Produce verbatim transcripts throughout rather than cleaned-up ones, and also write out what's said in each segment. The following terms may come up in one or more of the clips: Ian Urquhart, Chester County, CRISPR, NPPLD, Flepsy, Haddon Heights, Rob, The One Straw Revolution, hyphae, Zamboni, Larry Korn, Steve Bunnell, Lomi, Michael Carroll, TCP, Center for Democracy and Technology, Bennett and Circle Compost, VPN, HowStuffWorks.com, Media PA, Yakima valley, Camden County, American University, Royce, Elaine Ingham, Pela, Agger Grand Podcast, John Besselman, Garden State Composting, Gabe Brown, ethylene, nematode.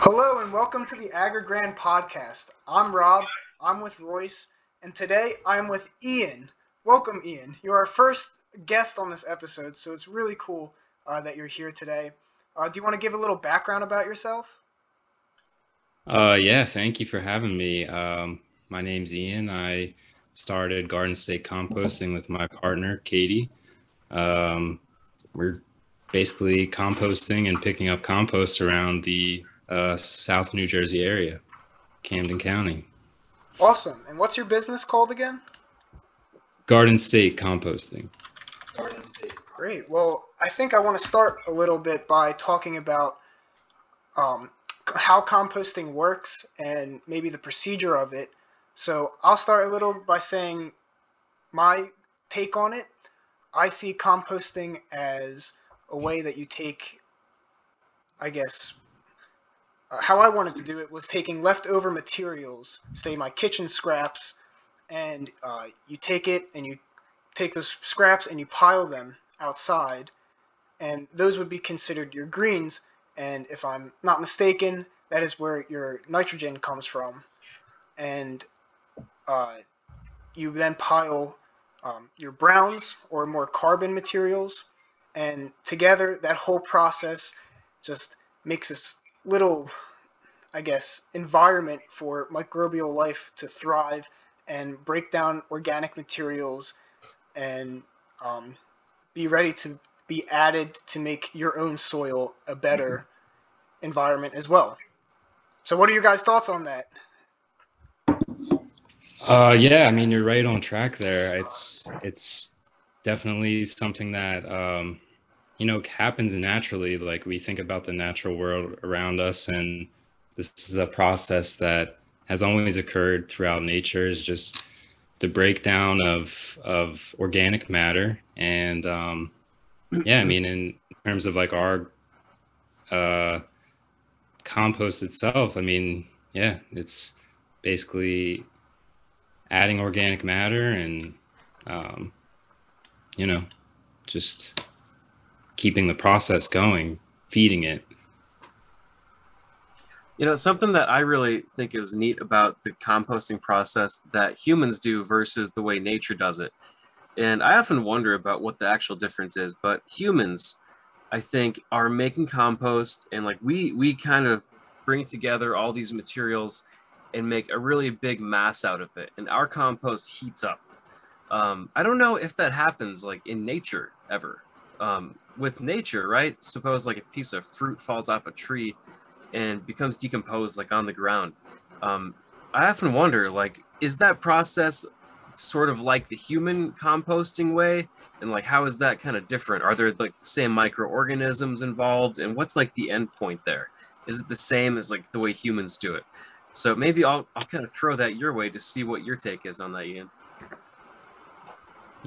Hello and welcome to the Agger Grand Podcast. I'm Rob, I'm with Royce, and today I'm with Ian. Welcome, Ian. You're our first guest on this episode, so it's really cool uh, that you're here today. Uh, do you want to give a little background about yourself? Uh, yeah, thank you for having me. Um, my name's Ian. I started Garden State Composting with my partner, Katie. Um, we're basically composting and picking up compost around the uh, South New Jersey area, Camden County. Awesome. And what's your business called again? Garden State Composting. Garden State. Great. Well, I think I want to start a little bit by talking about um, how composting works and maybe the procedure of it. So I'll start a little by saying my take on it. I see composting as a way that you take, I guess, uh, how I wanted to do it was taking leftover materials, say my kitchen scraps, and uh, you take it and you take those scraps and you pile them outside, and those would be considered your greens. And if I'm not mistaken, that is where your nitrogen comes from. And uh, you then pile Um, your browns or more carbon materials, and together that whole process just makes this little, I guess, environment for microbial life to thrive and break down organic materials and um, be ready to be added to make your own soil a better environment as well. So what are your guys' thoughts on that? Uh, yeah, I mean, you're right on track there. It's it's definitely something that, um, you know, happens naturally. Like, we think about the natural world around us, and this is a process that has always occurred throughout nature, is just the breakdown of, of organic matter. And um, yeah, I mean, in terms of like our uh, compost itself, I mean, yeah, it's basically adding organic matter and, um, you know, just keeping the process going, feeding it. You know, something that I really think is neat about the composting process that humans do versus the way nature does it. And I often wonder about what the actual difference is, but humans, I think, are making compost, and like we, we kind of bring together all these materials and make a really big mass out of it, and our compost heats up. Um, I don't know if that happens like in nature ever. Um, with nature, right? Suppose like a piece of fruit falls off a tree and becomes decomposed like on the ground. Um, I often wonder, like, is that process sort of like the human composting way? And like, how is that kind of different? Are there like the same microorganisms involved? And what's like the end point there? Is it the same as like the way humans do it? So maybe I'll, I'll kind of throw that your way to see what your take is on that, Ian.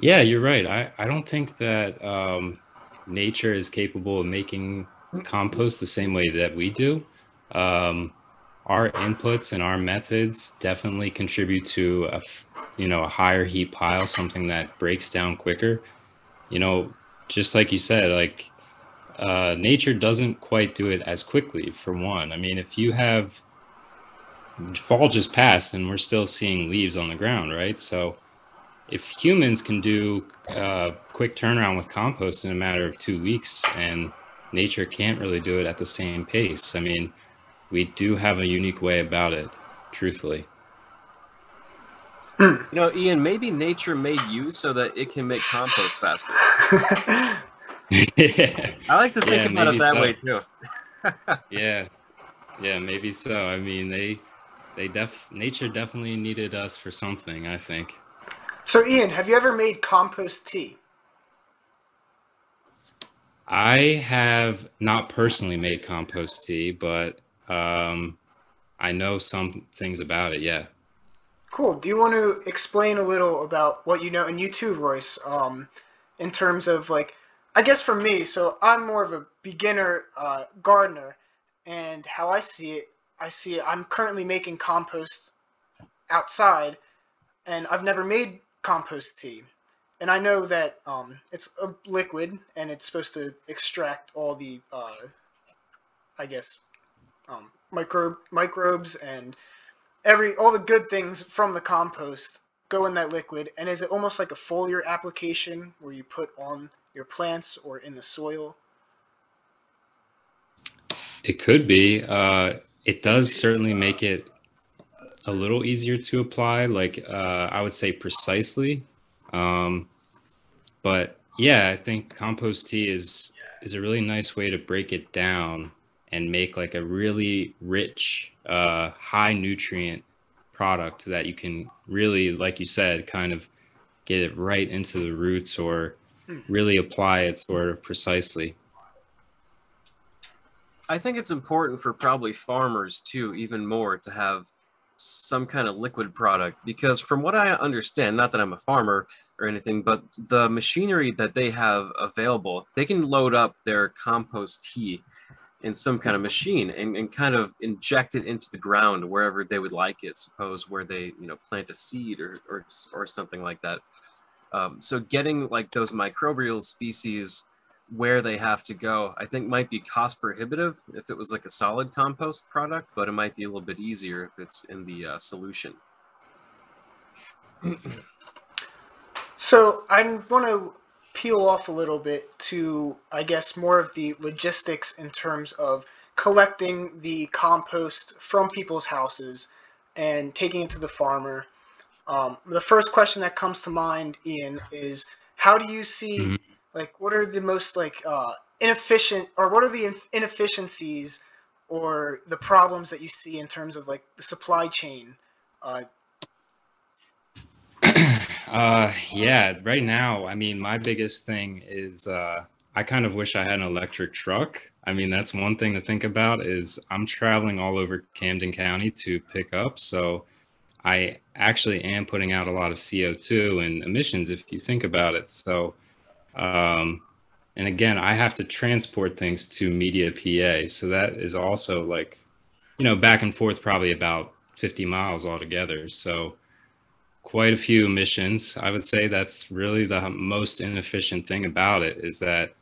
Yeah, you're right. I, I don't think that um, nature is capable of making compost the same way that we do. Um, our inputs and our methods definitely contribute to a, you know, a higher heat pile, something that breaks down quicker. You know, just like you said, like uh, nature doesn't quite do it as quickly, for one. I mean, if you have fall just passed and we're still seeing leaves on the ground, right? So if humans can do a quick turnaround with compost in a matter of two weeks and nature can't really do it at the same pace, I mean, we do have a unique way about it, truthfully. You know, Ian, maybe nature made you so that it can make compost faster. Yeah. I like to think yeah, about it that so. way too. Yeah. Yeah, maybe so. I mean, they... They def nature definitely needed us for something, I think. So, Ian, have you ever made compost tea? I have not personally made compost tea, but um, I know some things about it. Yeah. Cool. Do you want to explain a little about what you know, and you too, Royce, um, in terms of like, I guess for me, so I'm more of a beginner uh, gardener, and how I see it. I see I'm currently making compost outside, and I've never made compost tea. And I know that um, it's a liquid, and it's supposed to extract all the, uh, I guess, um, micro microbes and every all the good things from the compost go in that liquid. And is it almost like a foliar application where you put on your plants or in the soil? It could be. Uh, it does certainly make it a little easier to apply. Like uh, I would say precisely. Um, but yeah, I think compost tea is, is a really nice way to break it down and make like a really rich, uh, high nutrient product that you can really, like you said, kind of get it right into the roots or really apply it sort of precisely. I think it's important for probably farmers too, even more to have some kind of liquid product, because from what I understand, not that I'm a farmer or anything, but the machinery that they have available, they can load up their compost tea in some kind of machine and, and kind of inject it into the ground wherever they would like it, suppose where they, you know, plant a seed or, or, or something like that. Um, so getting like those microbial species where they have to go, I think might be cost prohibitive if it was like a solid compost product, but it might be a little bit easier if it's in the uh, solution. So I want to peel off a little bit to, I guess, more of the logistics in terms of collecting the compost from people's houses and taking it to the farmer. Um, the first question that comes to mind, Ian, is how do you see mm-hmm. Like, what are the most, like, uh, inefficient, or what are the inefficiencies or the problems that you see in terms of, like, the supply chain? Uh, uh, yeah, right now, I mean, my biggest thing is uh, I kind of wish I had an electric truck. I mean, that's one thing to think about is I'm traveling all over Camden County to pick up, so I actually am putting out a lot of C O two and emissions if you think about it, so... Um, and again, I have to transport things to Media P A. So that is also like, you know, back and forth, probably about fifty miles altogether. So quite a few emissions. I would say that's really the most inefficient thing about it is that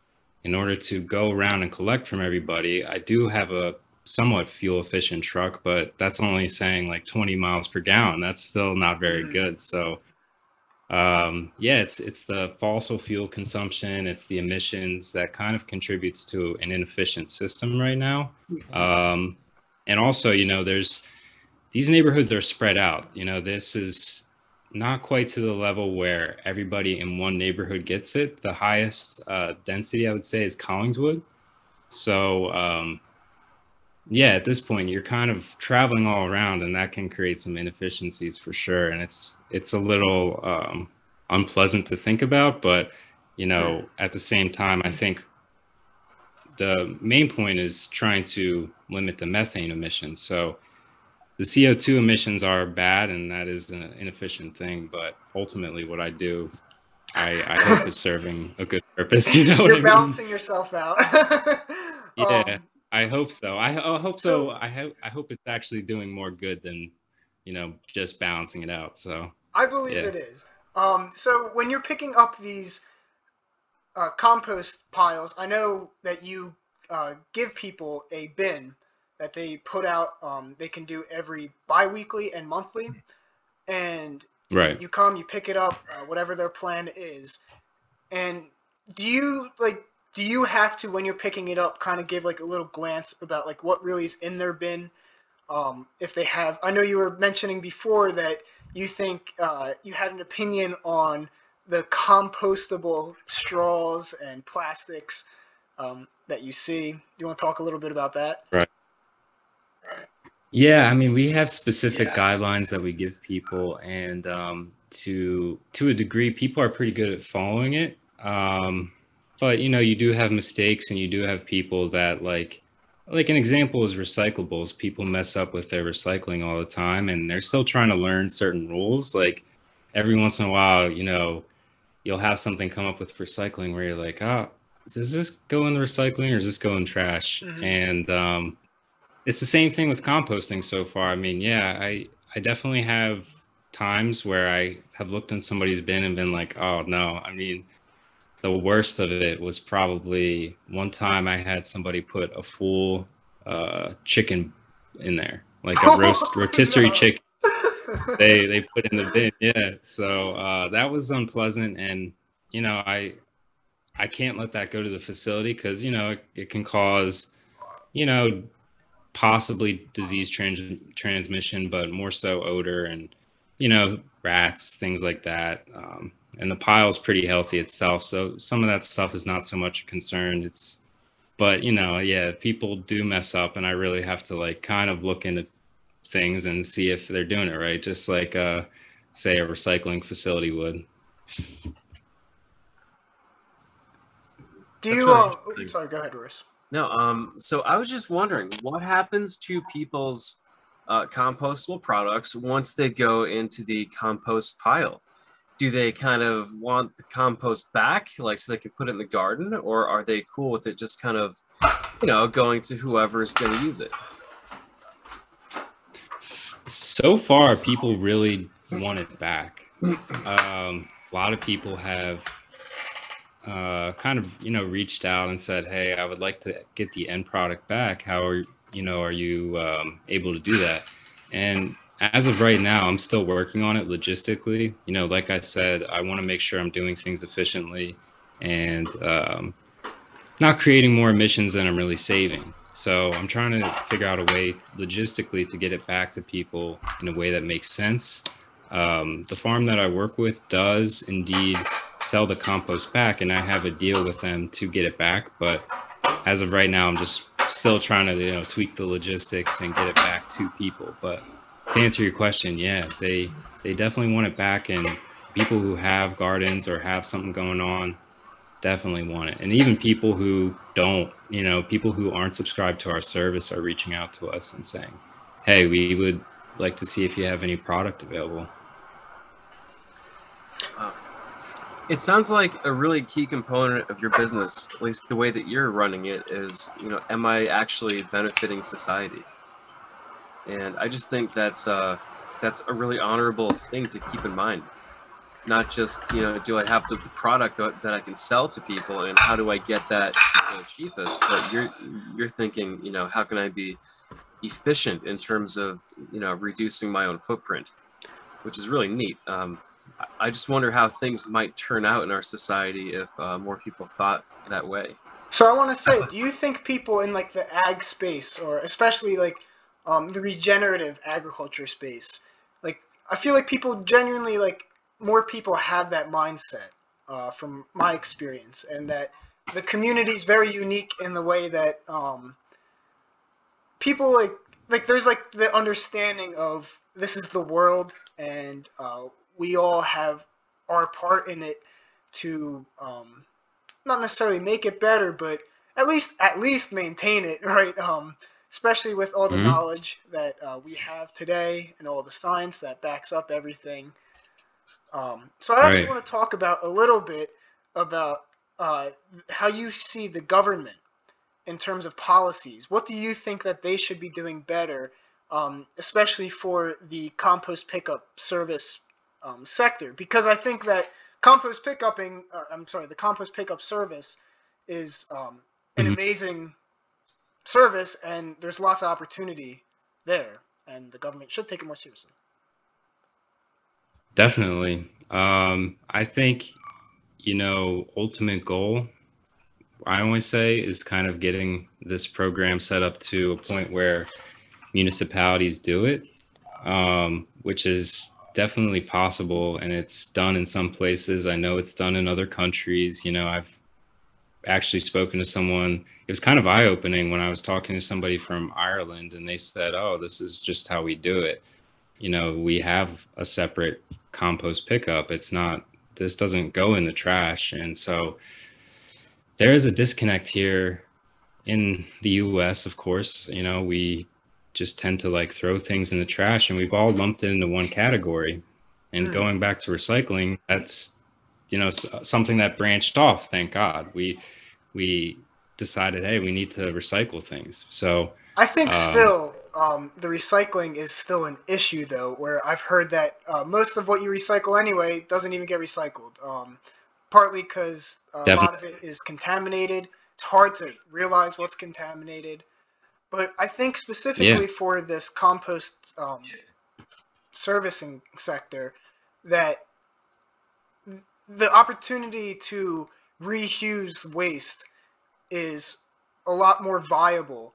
in order to go around and collect from everybody, I do have a somewhat fuel efficient truck, but that's only saying like twenty miles per gallon. That's still not very mm-hmm. good. So Um, yeah, it's it's the fossil fuel consumption, it's the emissions that kind of contributes to an inefficient system right now. Um, and also, you know, there's these neighborhoods are spread out. You know, this is not quite to the level where everybody in one neighborhood gets it. The highest uh, density, I would say, is Collingswood. So, um, yeah, at this point, you're kind of traveling all around, and that can create some inefficiencies for sure. And it's it's a little um, unpleasant to think about, but, you know, at the same time, I think the main point is trying to limit the methane emissions. So the C O two emissions are bad, and that is an inefficient thing. But ultimately, what I do, I, I hope is serving a good purpose. You know what I mean? You're balancing yourself out. Yeah. Um, I hope so. I, I hope so. so. I hope I hope it's actually doing more good than, you know, just balancing it out. So I believe yeah. it is. Um, so when you're picking up these uh, compost piles, I know that you uh, give people a bin that they put out. Um, they can do every biweekly and monthly, and right. you come, you pick it up, uh, whatever their plan is. And do you like? Do you have to, when you're picking it up, kind of give like a little glance about like what really is in their bin? Um, if they have, I know you were mentioning before that you think uh, you had an opinion on the compostable straws and plastics um, that you see. Do you want to talk a little bit about that? Right. Yeah, I mean, we have specific yeah. guidelines that we give people, and um, to to a degree, people are pretty good at following it. Um, But, you know, you do have mistakes, and you do have people that like, like an example is recyclables. People mess up with their recycling all the time, and they're still trying to learn certain rules. Like every once in a while, you know, you'll have something come up with recycling where you're like, oh, does this go in the recycling or does this go in trash? Mm-hmm. And um, it's the same thing with composting so far. I mean, yeah, I, I definitely have times where I have looked in somebody's bin and been like, oh no. I mean, the worst of it was probably one time I had somebody put a full uh, chicken in there, like a roast rotisserie no. chicken. They they put in the bin, yeah. So uh, that was unpleasant, and you know, I I can't let that go to the facility because you know it, it can cause, you know, possibly disease trans transmission, but more so odor and you know rats, things like that. Um, and the pile's pretty healthy itself, so some of that stuff is not so much a concern. It's, but you know, yeah, people do mess up, and I really have to like kind of look into things and see if they're doing it right, just like uh, say a recycling facility would. Do you? Uh, oh, sorry, go ahead, Royce. No, um, so I was just wondering, what happens to people's uh, compostable products once they go into the compost pile? Do they kind of want the compost back, like so they can put it in the garden, or are they cool with it just kind of, you know, going to whoever's going to use it? So far, people really want it back. Um, a lot of people have uh, kind of, you know, reached out and said, hey, I would like to get the end product back. How are, you know, are you um, able to do that? And as of right now, I'm still working on it logistically. You know, like I said, I want to make sure I'm doing things efficiently and um, not creating more emissions than I'm really saving. So I'm trying to figure out a way logistically to get it back to people in a way that makes sense. Um, the farm that I work with does indeed sell the compost back, and I have a deal with them to get it back. But as of right now, I'm just still trying to, you know, tweak the logistics and get it back to people. But to answer your question, yeah, they they definitely want it back, and people who have gardens or have something going on definitely want it. And even people who don't, you know, people who aren't subscribed to our service are reaching out to us and saying, hey, we would like to see if you have any product available. Wow. It sounds like a really key component of your business, at least the way that you're running it, is, you know, am I actually benefiting society? And I just think that's uh, that's a really honorable thing to keep in mind. Not just, you know, do I have the product that I can sell to people and how do I get that the cheapest, but you're you're thinking, you know, how can I be efficient in terms of, you know, reducing my own footprint, which is really neat. Um, I just wonder how things might turn out in our society if uh, more people thought that way. So I want to say, do you think people in like the ag space, or especially like um, the regenerative agriculture space, like I feel like people genuinely like, more people have that mindset uh, from my experience, and that the community is very unique in the way that um, people like, like there's like the understanding of this is the world and uh, we all have our part in it to um, not necessarily make it better, but at least, at least maintain it, right? Um, especially with all the mm-hmm. knowledge that uh, we have today and all the science that backs up everything. Um, so I actually right. want to talk about a little bit about uh, how you see the government in terms of policies. What do you think that they should be doing better, um, especially for the compost pickup service um, sector? Because I think that compost pickupping, uh, I'm sorry, the compost pickup service is um, an mm-hmm. amazing service, and there's lots of opportunity there, and the government should take it more seriously. Definitely. Um, I think, you know, ultimate goal, I always say, is kind of getting this program set up to a point where municipalities do it, um, which is definitely possible. And it's done in some places. I know it's done in other countries. You know, I've actually spoken to someone. It was kind of eye-opening when I was talking to somebody from Ireland, and they said, oh, this is just how we do it. You know, we have a separate compost pickup. It's not, this doesn't go in the trash. And so there is a disconnect here in the U S, of course. You know, we just tend to like throw things in the trash, and we've all lumped it into one category. And mm. going back to recycling, that's, you know, something that branched off, thank God. We, we decided, hey, we need to recycle things. So I think um, still um, the recycling is still an issue, though, where I've heard that uh, most of what you recycle anyway doesn't even get recycled, um, partly because uh, a lot of it is contaminated. It's hard to realize what's contaminated. But I think specifically yeah. for this compost um, servicing sector, that the opportunity to reuse waste is a lot more viable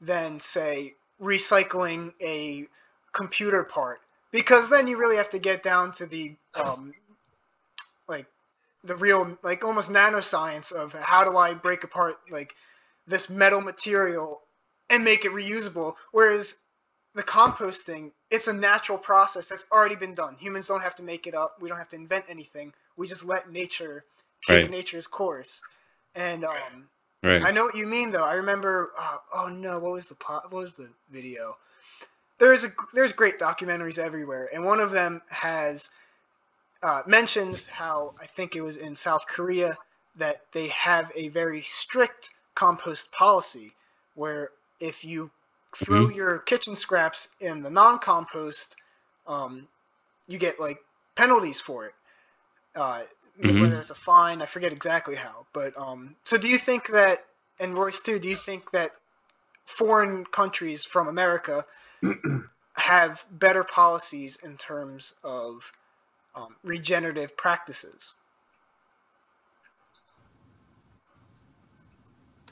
than, say, recycling a computer part, because then you really have to get down to the um, like the real, like, almost nanoscience of how do I break apart like this metal material and make it reusable. Whereas the composting, it's a natural process that's already been done. Humans don't have to make it up. We don't have to invent anything. We just let nature take right. nature's course. And um, right. I know what you mean, though. I remember. Uh, oh no, what was the po what was the video? There's a there's great documentaries everywhere, and one of them has uh, mentions how, I think it was in South Korea, that they have a very strict compost policy where if you throw mm-hmm. your kitchen scraps in the non-compost, um, you get like penalties for it. Uh, mm-hmm. Whether it's a fine, I forget exactly how. But um, so do you think that, and Royce too, do you think that foreign countries from America have better policies in terms of um, regenerative practices?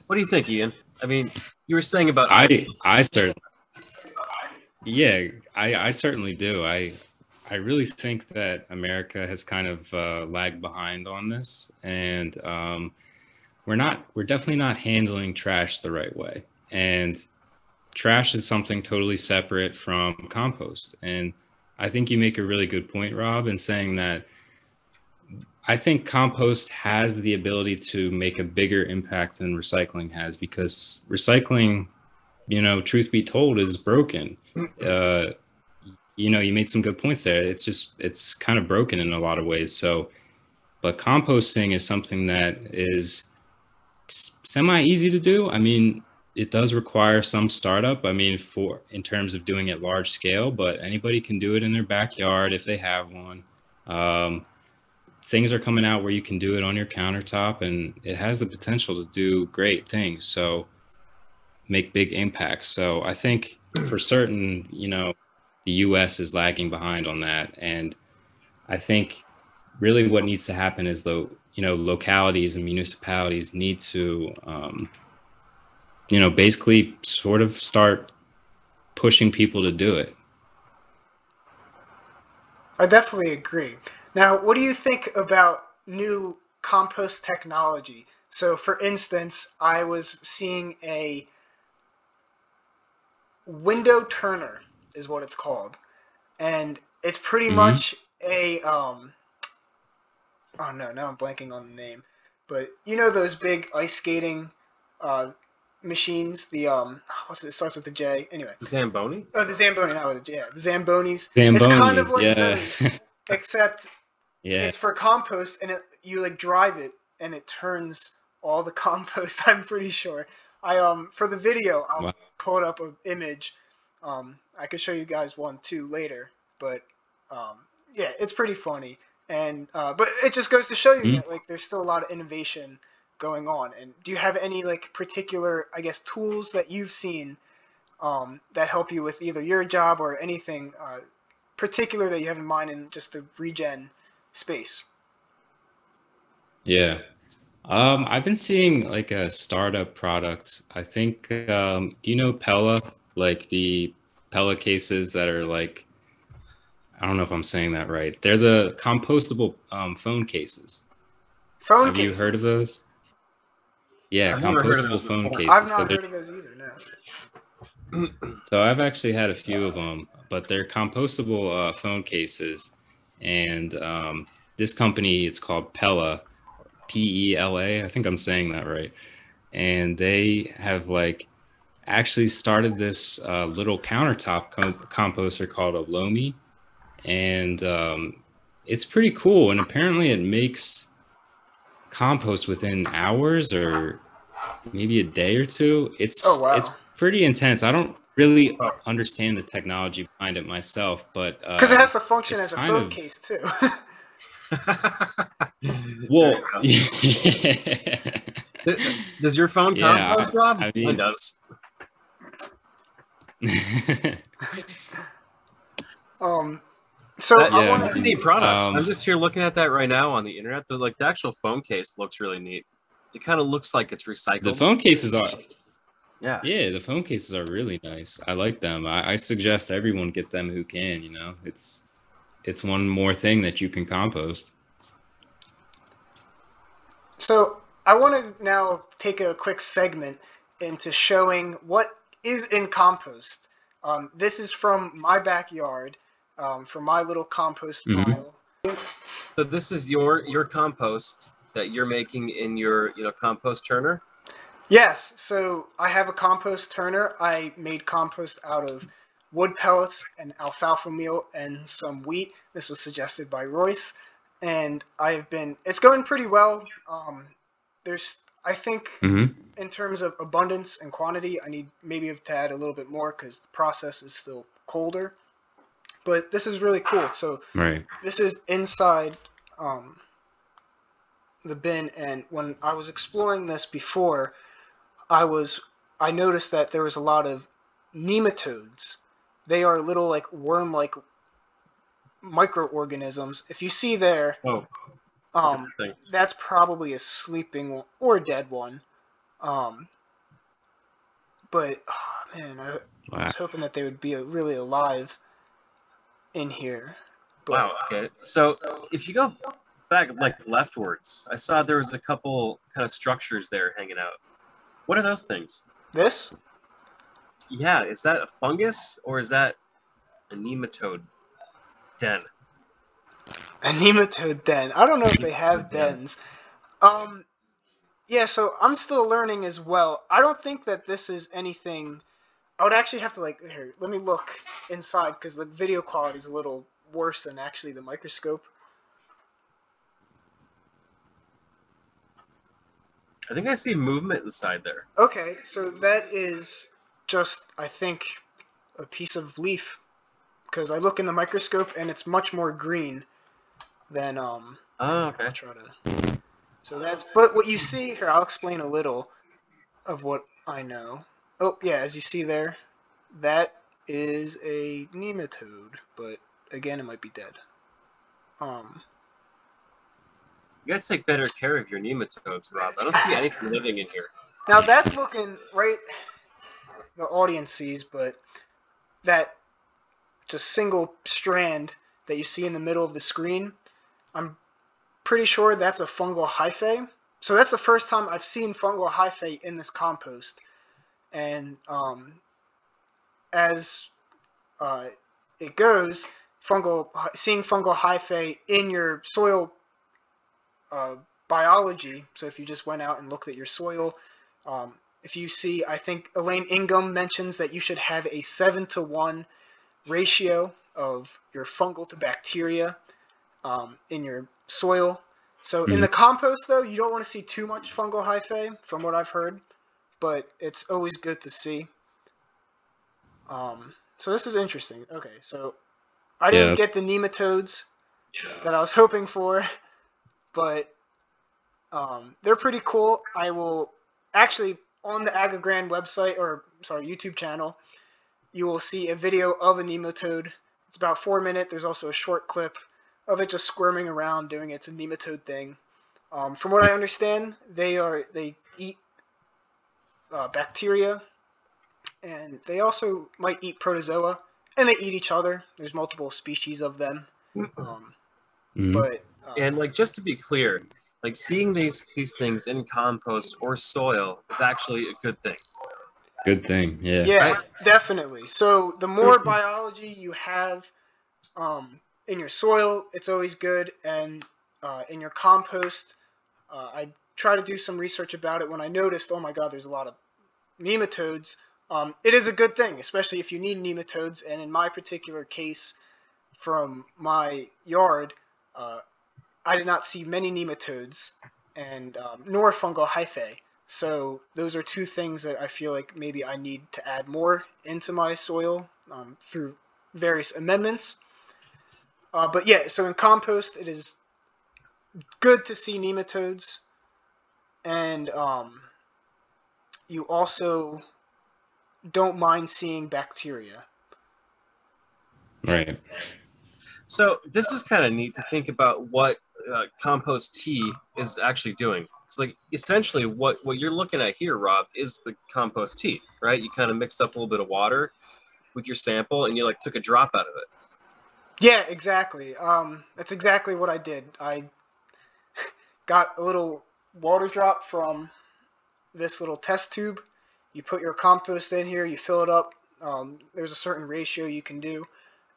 What do you think, Ian? I mean, you were saying about I I certainly yeah I I certainly do. I I really think that America has kind of uh, lagged behind on this, and um, we're not we're definitely not handling trash the right way. And trash is something totally separate from compost. And I think you make a really good point, Rob, in saying that. I think compost has the ability to make a bigger impact than recycling has, because recycling, you know, truth be told, is broken. Uh, you know, you made some good points there. It's just, it's kind of broken in a lot of ways. So, but composting is something that is semi easy to do. I mean, it does require some startup. I mean, for, in terms of doing it large scale, but anybody can do it in their backyard if they have one. Um, Things are coming out where you can do it on your countertop, and it has the potential to do great things. So make big impacts. So I think for certain, you know, the U S is lagging behind on that. And I think really what needs to happen is, though, you know, localities and municipalities need to, um, you know, basically sort of start pushing people to do it. I definitely agree. Now, what do you think about new compost technology? So, for instance, I was seeing a window turner, is what it's called, and it's pretty mm-hmm. much a um. Oh no! Now I'm blanking on the name, but you know those big ice skating uh, machines. The um, what's it, it starts with a J. Anyway, the Zamboni. Oh, the Zamboni. Not with a J. Yeah, the Zambonis. Zambonis. It's kind of like yeah. those. Except yeah. it's for compost, and it, you like drive it, and it turns all the compost. I'm pretty sure. I um for the video, I'll wow. pull up an image. Um, I could show you guys one too later, but um, yeah, it's pretty funny. And uh, but it just goes to show you mm-hmm. that like there's still a lot of innovation going on. And do you have any like particular, I guess, tools that you've seen um, that help you with either your job or anything? Uh, particular that you have in mind in just the regen space? Yeah. Um, I've been seeing like a startup product. I think, um, do you know Pela? Like the Pela cases that are like, I don't know if I'm saying that right. They're the compostable um, phone cases. Phone have cases? Have you heard of those? Yeah, I've compostable those phone cases. I've not so heard of those either, no. So I've actually had a few of them, but they're compostable uh, phone cases. And um, this company, it's called Pela, P E L A. I think I'm saying that right. And they have like actually started this uh, little countertop com composter called a Lomi. And um, it's pretty cool. And apparently it makes compost within hours or maybe a day or two. It's, oh, wow. it's pretty intense. I don't really understand the technology behind it myself, but because uh, it has to function as a phone of... case too. Well, yeah. Does your phone compost, yeah, Rob? I mean, it does. um. So that, I yeah, want to neat product. Um, I'm just here looking at that right now on the internet. The like the actual phone case looks really neat. It kind of looks like it's recycled. The phone cases are. Yeah. Yeah, the phone cases are really nice. I like them. I, I suggest everyone get them who can. You know, it's it's one more thing that you can compost. So I want to now take a quick segment into showing what is in compost. Um, this is from my backyard. Um, for my little compost pile. Mm-hmm. So this is your your compost that you're making in your you know compost turner? Yes. So I have a compost turner. I made compost out of wood pellets and alfalfa meal and some wheat. This was suggested by Royce, and I've been it's going pretty well. Um, there's I think mm-hmm. in terms of abundance and quantity, I need maybe to add a little bit more because the process is still colder. But this is really cool. So right. This is inside um, the bin, and when I was exploring this before, I was I noticed that there was a lot of nematodes. They are little like worm-like microorganisms. If you see there, oh. um, that's probably a sleeping one or a dead one. Um, but oh, man, I, wow. I was hoping that they would be really alive in here. But, wow. Okay. So, so if you go back like leftwards, I saw there was a couple kind of structures there hanging out. What are those things? This? Yeah. Is that a fungus or is that a nematode den? A nematode den. I don't know if they have dens. Um, yeah. So I'm still learning as well. I don't think that this is anything. I would actually have to, like, here, let me look inside, because the video quality is a little worse than actually the microscope. I think I see movement inside there. Okay, so that is just, I think, a piece of leaf, because I look in the microscope, and it's much more green than, um... Oh, okay. I try to... So that's... But what you see... Here, I'll explain a little of what I know. Oh, yeah, as you see there, that is a nematode, but again, it might be dead. Um, you gotta take better care of your nematodes, Rob. I don't see anything living in here. Now, that's looking right, the audience sees, but that just single strand that you see in the middle of the screen, I'm pretty sure that's a fungal hyphae. So that's the first time I've seen fungal hyphae in this compost. And um, as uh, it goes, fungal seeing fungal hyphae in your soil uh, biology, so if you just went out and looked at your soil, um, if you see, I think Elaine Ingham mentions that you should have a seven to one ratio of your fungal to bacteria um, in your soil. So mm-hmm. in the compost, though, you don't want to see too much fungal hyphae, from what I've heard. But it's always good to see. Um, so this is interesting. Okay, so I didn't yeah. get the nematodes yeah. that I was hoping for, but um, they're pretty cool. I will actually, on the Agger Grand website, or sorry, YouTube channel, you will see a video of a nematode. It's about four minutes. There's also a short clip of it just squirming around doing its nematode thing. Um, from what I understand, they are they eat Uh, bacteria, and they also might eat protozoa, and they eat each other. There's multiple species of them. Um, mm-hmm. But um, and like just to be clear, like seeing these these things in compost or soil is actually a good thing. Good thing, yeah. Yeah, right? Definitely. So the more biology you have um, in your soil, it's always good, and uh, in your compost, uh, I try to do some research about it when I noticed, oh my God, there's a lot of nematodes. Um, it is a good thing, especially if you need nematodes. And in my particular case from my yard, uh, I did not see many nematodes and um, nor fungal hyphae. So those are two things that I feel like maybe I need to add more into my soil um, through various amendments. Uh, but yeah, so in compost, it is good to see nematodes. And um, you also don't mind seeing bacteria. Right. So this is kind of neat to think about what uh, compost tea is actually doing. It's like essentially what, what you're looking at here, Rob, is the compost tea, right? You kind of mixed up a little bit of water with your sample and you like took a drop out of it. Yeah, exactly. Um, that's exactly what I did. I got a little water drop from this little test tube. You put your compost in here, you fill it up. Um, there's a certain ratio you can do.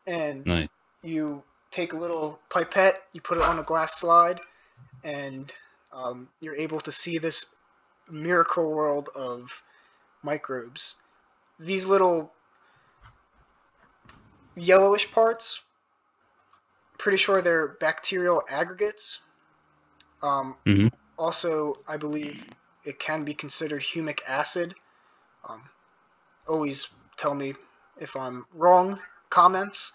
And nice. You take a little pipette, you put it on a glass slide, and um, you're able to see this miracle world of microbes. These little yellowish parts, pretty sure they're bacterial aggregates. Um, mm-hmm. Also, I believe it can be considered humic acid. Um, always tell me if I'm wrong. Comments,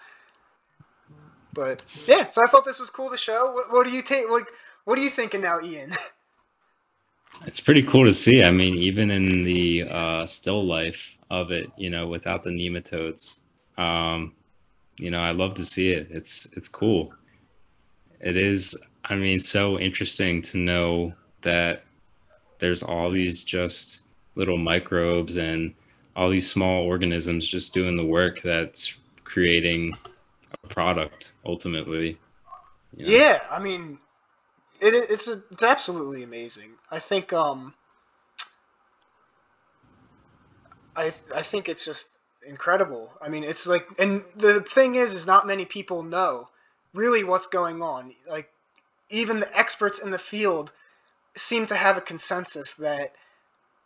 but yeah, so I thought this was cool to show. What, what do you take? What What are you thinking now, Ian? It's pretty cool to see. I mean, even in the uh, still life of it, you know, without the nematodes, um, you know, I love to see it. It's it's cool. It is. I mean, so interesting to know that there's all these just little microbes and all these small organisms just doing the work that's creating a product ultimately. You know? Yeah, I mean, it, it's a, it's absolutely amazing. I think um, I I think it's just incredible. I mean, it's like, and the thing is, is not many people know really what's going on. Like, even the experts in the field seem to have a consensus that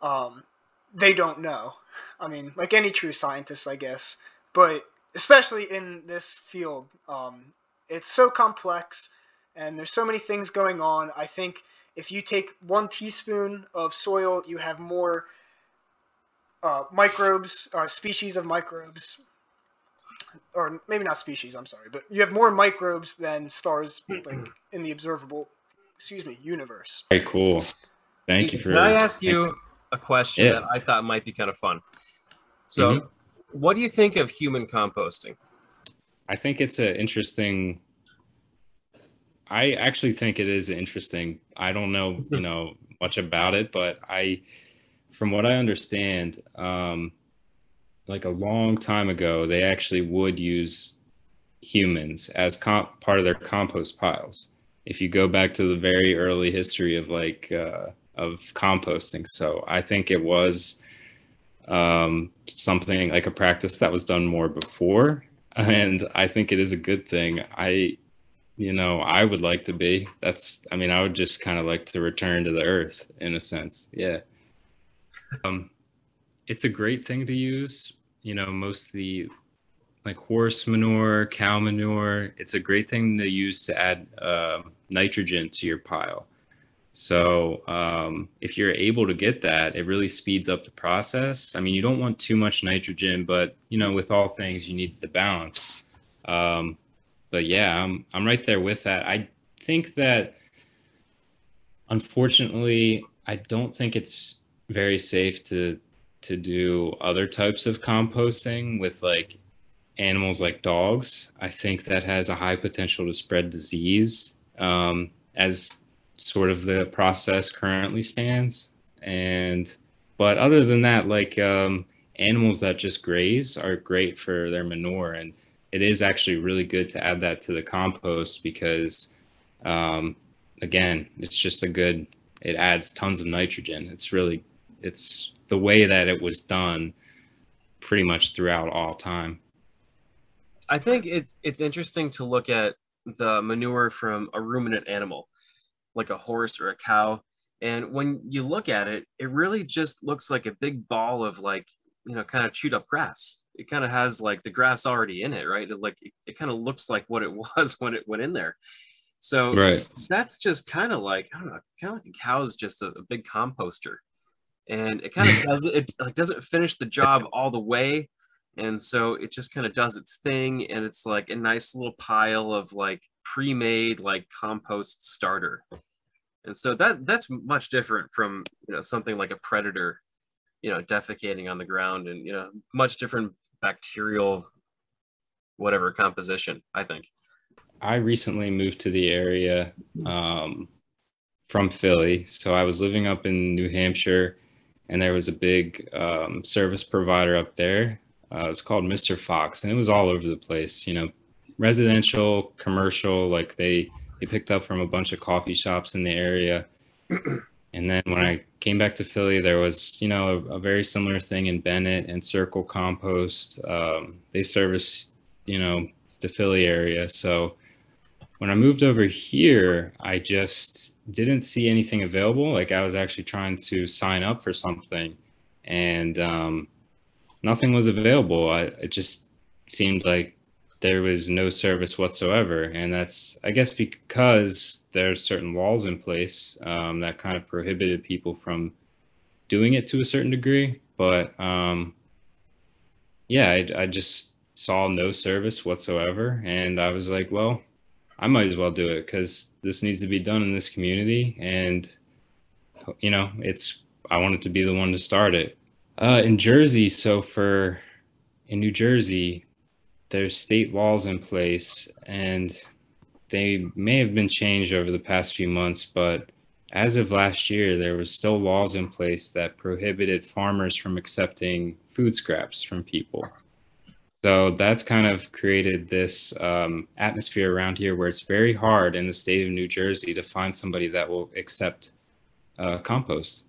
um, they don't know. I mean, like any true scientist, I guess, but especially in this field, um, it's so complex and there's so many things going on. I think if you take one teaspoon of soil, you have more uh, microbes, uh, species of microbes, or maybe not species, I'm sorry, but you have more microbes than stars like in the observable, excuse me, universe. Very cool. Thank you for Can I ask you a question yeah. that I thought might be kind of fun? So. Mm-hmm. What do you think of human composting? I think it's an interesting, I actually think it is interesting. I don't know, you know, much about it, but I, from what I understand, um, like a long time ago, they actually would use humans as comp part of their compost piles. If you go back to the very early history of like, uh, of composting. So I think it was, um something like a practice that was done more before, and I think it is a good thing. I you know I would like to be that's I mean I would just kind of like to return to the earth in a sense. Yeah um it's a great thing to use, you know mostly like horse manure, cow manure. It's a great thing to use to add uh, nitrogen to your pile. So um, if you're able to get that, it really speeds up the process. I mean, you don't want too much nitrogen, but you know, with all things, you need the balance. Um, but yeah, I'm, I'm right there with that. I think that, unfortunately, I don't think it's very safe to, to do other types of composting with like animals like dogs. I think that has a high potential to spread disease um, as sort of the process currently stands. And but other than that, like um animals that just graze are great for their manure, and it is actually really good to add that to the compost because um again, it's just a good, it adds tons of nitrogen. It's really, it's the way that it was done pretty much throughout all time. I think it's it's interesting to look at the manure from a ruminant animal like a horse or a cow. And when you look at it, it really just looks like a big ball of like, you know, kind of chewed up grass. It kind of has like the grass already in it, right? It, like it, it kind of looks like what it was when it went in there. So right. That's just kind of like, I don't know, kind of like a cow's just a, a big composter. and it kind of does it like doesn't finish the job all the way, and so it just kind of does its thing, and it's like a nice little pile of like pre-made like compost starter. And so that that's much different from, you know, something like a predator, you know, defecating on the ground, and, you know, much different bacterial whatever composition, I think. I recently moved to the area um, from Philly. So I was living up in New Hampshire, and there was a big um, service provider up there. Uh, it was called Mister Fox, and it was all over the place, you know, residential, commercial, like they, they picked up from a bunch of coffee shops in the area. And then when I came back to Philly, there was, you know, a, a very similar thing in Bennett and Circle Compost. Um, they service, you know, the Philly area. So when I moved over here, I just didn't see anything available. Like I was actually trying to sign up for something, and um, nothing was available. I, it just seemed like there was no service whatsoever. And that's, I guess, because there's certain laws in place um, that kind of prohibited people from doing it to a certain degree. But um, yeah, I, I just saw no service whatsoever. And I was like, well, I might as well do it, because this needs to be done in this community. And, you know, it's, I wanted to be the one to start it. Uh, in Jersey, so for, in New Jersey, there's state laws in place, and they may have been changed over the past few months, but as of last year, there were still laws in place that prohibited farmers from accepting food scraps from people. So that's kind of created this um, atmosphere around here where it's very hard in the state of New Jersey to find somebody that will accept uh, compost.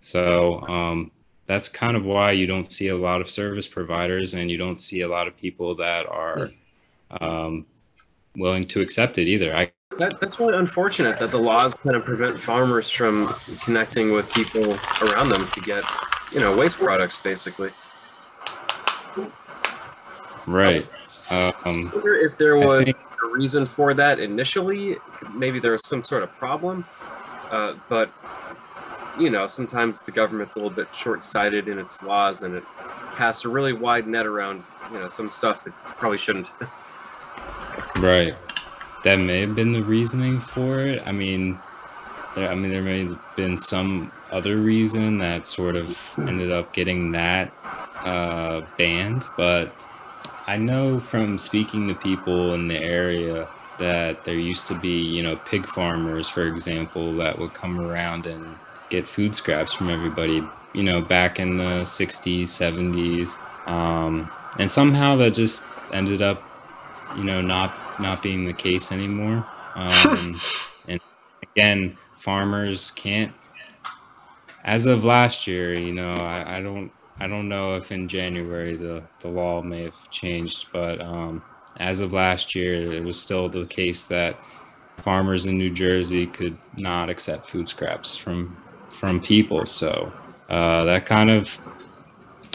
So um, that's kind of why you don't see a lot of service providers, and you don't see a lot of people that are um, willing to accept it either. I that, that's really unfortunate that the laws kind of prevent farmers from connecting with people around them to get, you know, waste products basically. Right. Um, I wonder if there was think, a reason for that initially. Maybe there was some sort of problem, uh, but you know, sometimes the government's a little bit short-sighted in its laws, and it casts a really wide net around, you know, some stuff it probably shouldn't. Right. That may have been the reasoning for it. I mean, there, I mean, there may have been some other reason that sort of ended up getting that uh, banned, but I know from speaking to people in the area that there used to be, you know, pig farmers, for example, that would come around and get food scraps from everybody, you know, back in the sixties, seventies. Um, and somehow that just ended up, you know, not not being the case anymore. Um, and again, farmers can't, as of last year, you know, I, I don't, I don't know if in January the, the law may have changed, but um, as of last year, it was still the case that farmers in New Jersey could not accept food scraps from from people. So uh, that kind of,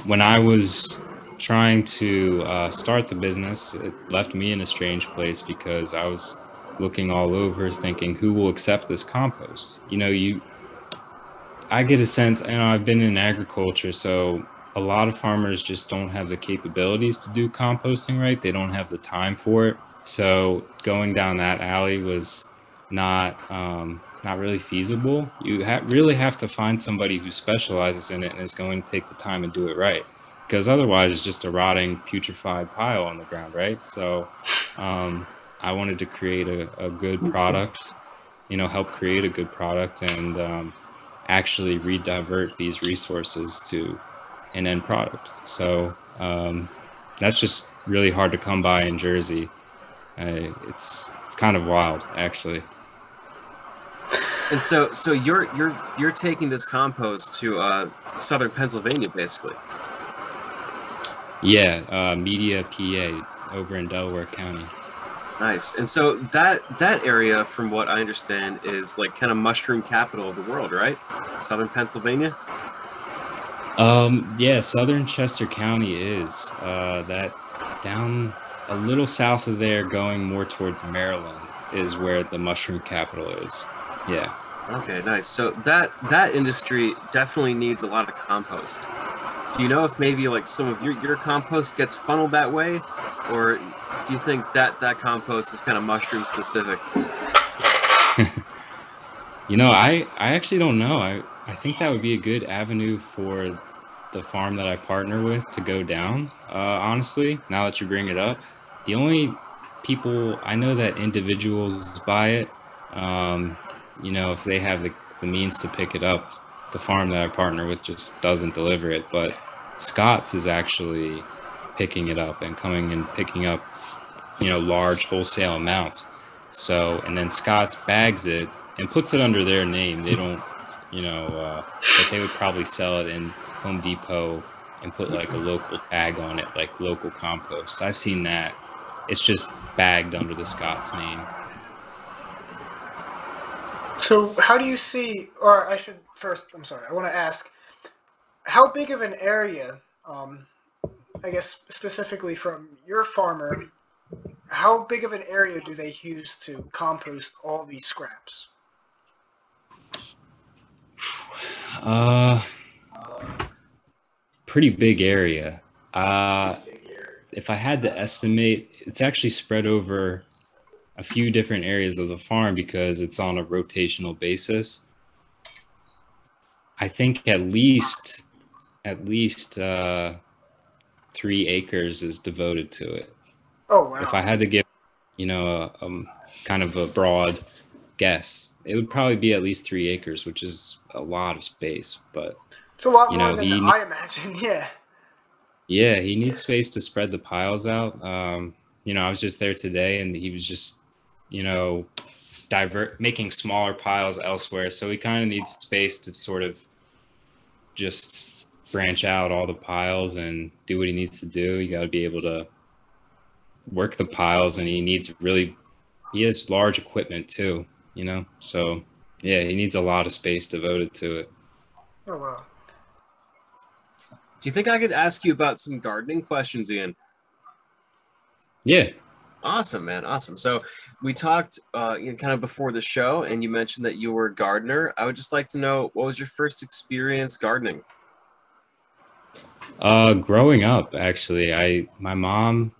when I was trying to uh, start the business, it left me in a strange place, because I was looking all over thinking, who will accept this compost? You know, you, I get a sense, you know, I've been in agriculture, so a lot of farmers just don't have the capabilities to do composting right. They don't have the time for it. So going down that alley was not um, not really feasible. You ha- really have to find somebody who specializes in it and is going to take the time and do it right, because otherwise it's just a rotting, putrefied pile on the ground, right? So um, I wanted to create a, a good product, you know, help create a good product, and um, actually redivert these resources to an end product. So um, that's just really hard to come by in Jersey. Uh, it's it's kind of wild, actually. And so, so you're you're you're taking this compost to uh, southern Pennsylvania, basically. Yeah, uh, Media P A over in Delaware County. Nice. And so that that area, from what I understand, is like kind of mushroom capital of the world, right? Southern Pennsylvania. Um. Yeah, southern Chester County is uh, that down. A little south of there, going more towards Maryland, is where the mushroom capital is. Yeah. Okay, nice. So that that industry definitely needs a lot of compost. Do you know if maybe like some of your, your compost gets funneled that way, or do you think that that compost is kind of mushroom specific? You know, I, I actually don't know. I, I think that would be a good avenue for the farm that I partner with to go down, uh, honestly, now that you bring it up. The only people I know that individuals buy it, um, you know, if they have the, the means to pick it up. The farm that I partner with just doesn't deliver it, but Scott's is actually picking it up and coming and picking up, you know, large wholesale amounts. So, and then Scott's bags it and puts it under their name. They don't, you know, uh, but they would probably sell it in Home Depot and put like a local tag on it, like local compost. I've seen that. It's just bagged under the Scott's name. So how do you see, or I should first, I'm sorry, I want to ask, how big of an area, um, I guess specifically from your farmer, how big of an area do they use to compost all these scraps? Uh, pretty big area. Uh, if I had to estimate, it's actually spread over a few different areas of the farm because it's on a rotational basis. I think at least, at least uh, three acres is devoted to it. Oh wow! If I had to give, you know, a, a kind of a broad guess, it would probably be at least three acres, which is a lot of space. But it's a lot you more know, than he, I imagine. Yeah. Yeah, he needs space to spread the piles out. Um, you know, I was just there today, and he was just. you know, divert, making smaller piles elsewhere. So we kind of need space to sort of just branch out all the piles and do what he needs to do. You got to be able to work the piles, and he needs really, he has large equipment too, you know? So yeah, he needs a lot of space devoted to it. Oh, wow. Do you think I could ask you about some gardening questions, Ian? Yeah. Awesome, man. Awesome. So we talked uh, you know, kind of before the show, and you mentioned that you were a gardener. I would just like to know, what was your first experience gardening? Uh, growing up, actually, I my mom